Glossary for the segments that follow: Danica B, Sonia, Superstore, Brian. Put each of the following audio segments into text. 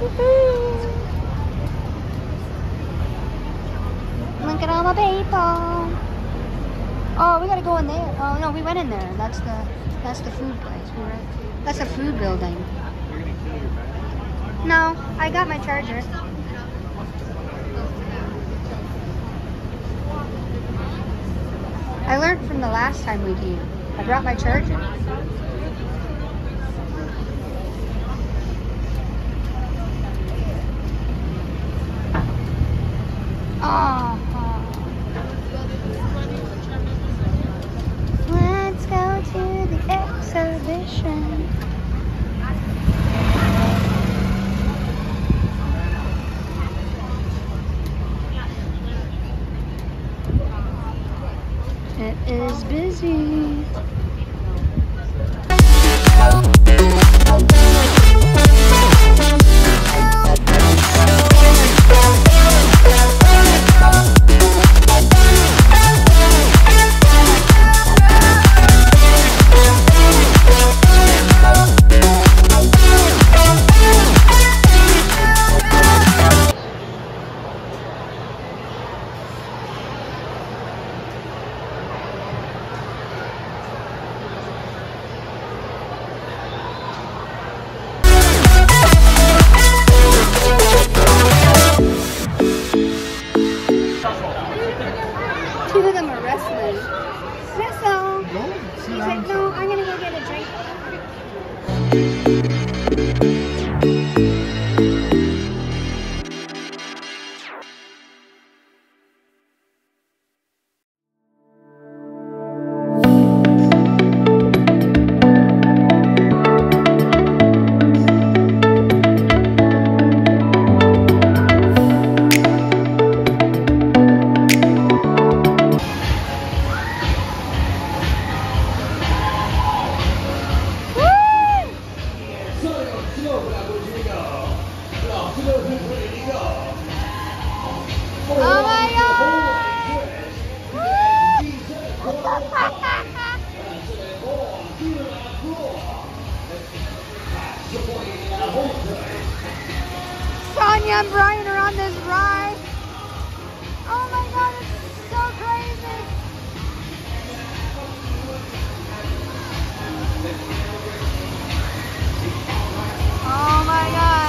Look at all the people. Oh, we gotta go in there. Oh no, we went in there. That's the food place. That's the food building. No, I got my charger. I learned from the last time we came. I brought my charger. Oh. Let's go to the exhibition. It is busy. Sonia and Brian are on this ride. Oh my god, it's so crazy. Oh my god.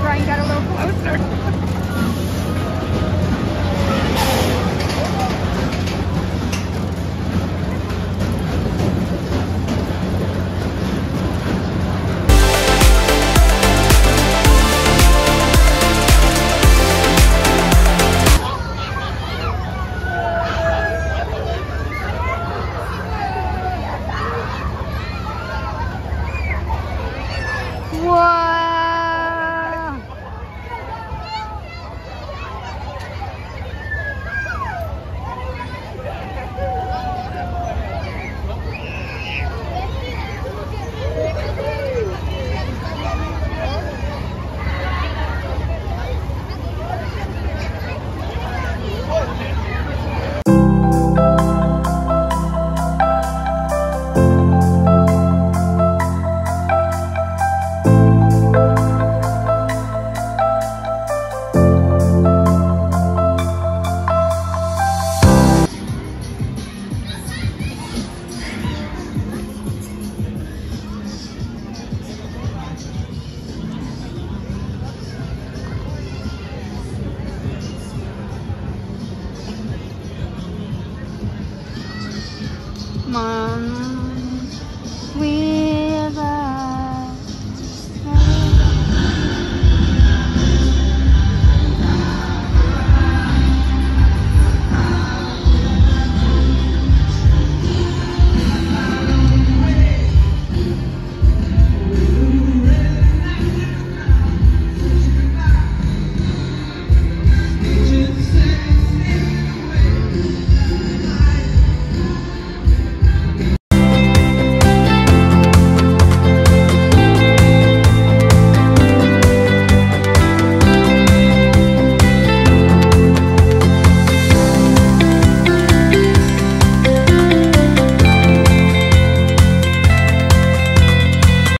Brian got a little closer.